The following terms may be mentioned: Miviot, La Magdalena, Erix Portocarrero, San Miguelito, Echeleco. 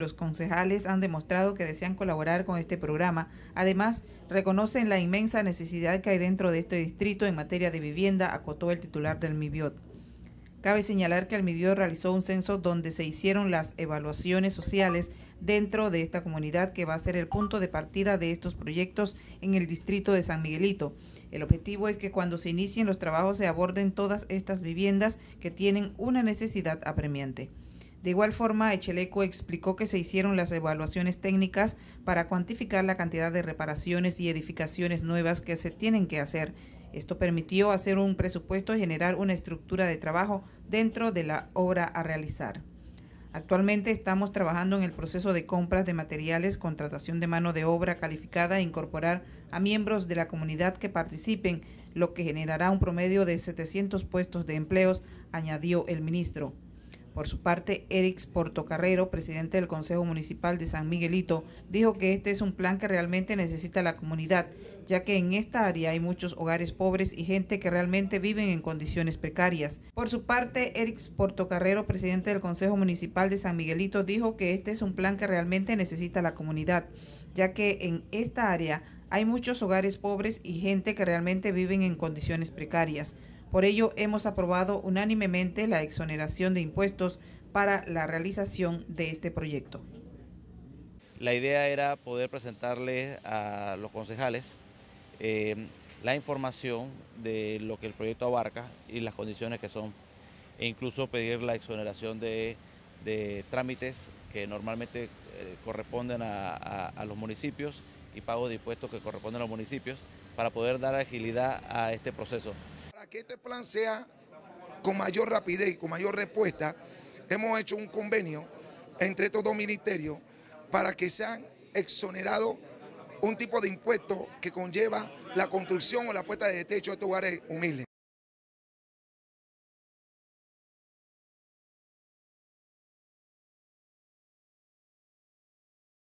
Los concejales han demostrado que desean colaborar con este programa. Además, reconocen la inmensa necesidad que hay dentro de este distrito en materia de vivienda, acotó el titular del Miviot. Cabe señalar que el Miviot realizó un censo donde se hicieron las evaluaciones sociales dentro de esta comunidad que va a ser el punto de partida de estos proyectos en el distrito de San Miguelito. El objetivo es que cuando se inicien los trabajos se aborden todas estas viviendas que tienen una necesidad apremiante. De igual forma, Echeleco explicó que se hicieron las evaluaciones técnicas para cuantificar la cantidad de reparaciones y edificaciones nuevas que se tienen que hacer. Esto permitió hacer un presupuesto y generar una estructura de trabajo dentro de la obra a realizar. Actualmente estamos trabajando en el proceso de compras de materiales, contratación de mano de obra calificada e incorporar a miembros de la comunidad que participen, lo que generará un promedio de 700 puestos de empleos, añadió el ministro. Por su parte, Erix Portocarrero, presidente del Consejo Municipal de San Miguelito, dijo que este es un plan que realmente necesita la comunidad, ya que en esta área hay muchos hogares pobres y gente que realmente viven en condiciones precarias. Por su parte, Erix Portocarrero, presidente del Consejo Municipal de San Miguelito, dijo que este es un plan que realmente necesita la comunidad, ya que en esta área hay muchos hogares pobres y gente que realmente viven en condiciones precarias. Por ello, hemos aprobado unánimemente la exoneración de impuestos para la realización de este proyecto. La idea era poder presentarles a los concejales la información de lo que el proyecto abarca y las condiciones que son, e incluso pedir la exoneración de trámites que normalmente corresponden a los municipios y pagos de impuestos que corresponden a los municipios para poder dar agilidad a este proceso. Para que este plan sea con mayor rapidez y con mayor respuesta, hemos hecho un convenio entre estos dos ministerios para que sean exonerados un tipo de impuesto que conlleva la construcción o la puesta de techo de estos hogares humildes.